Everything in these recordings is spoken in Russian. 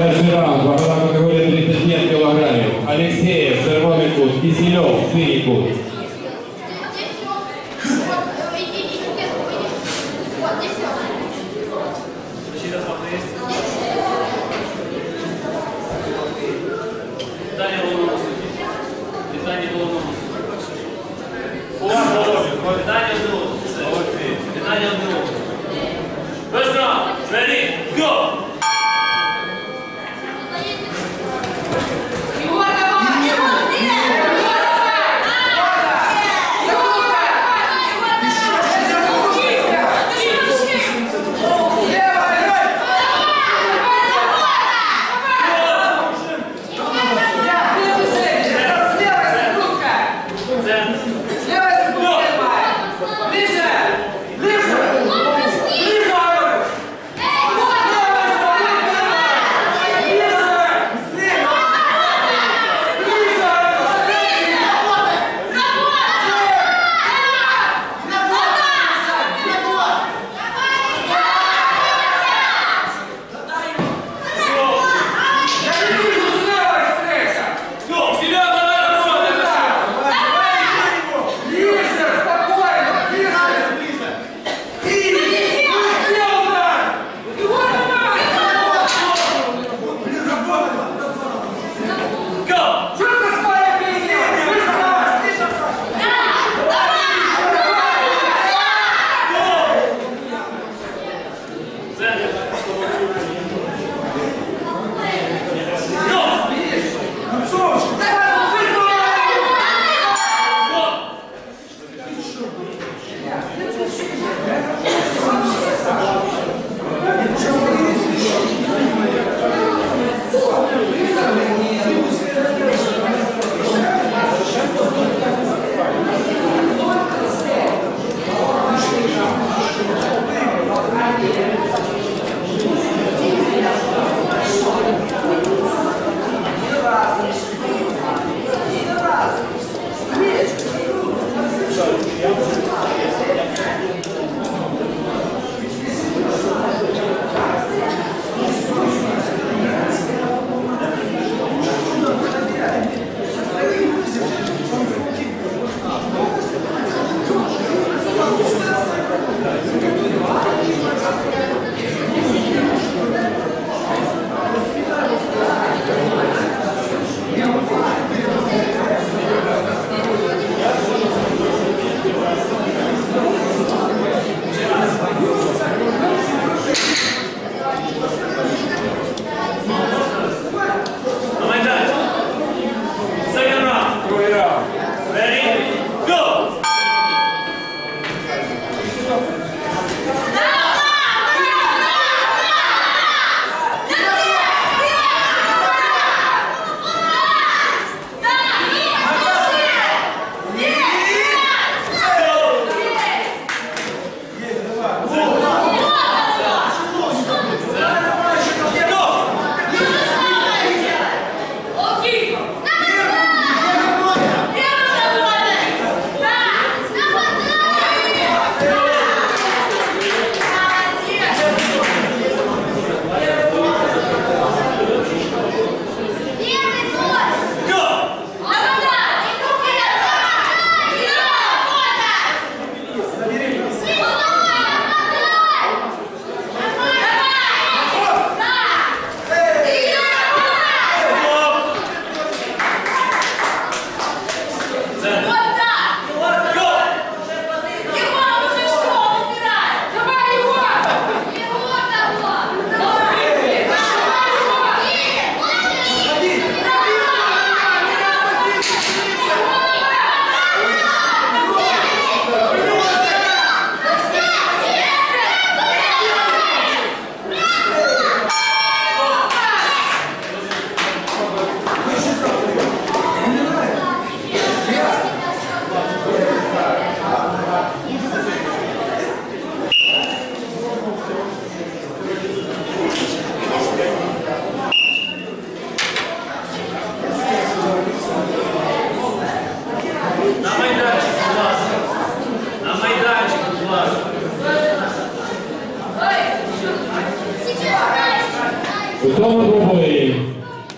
Дальше раунд, во втором категории 35 килограммов. Алексеев, червоный кут, Киселев, синий кут. Егор, давай! Егор, давай!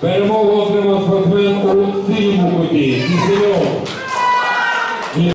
Перемогу отримав спортсмен у синьому куті Кісельов.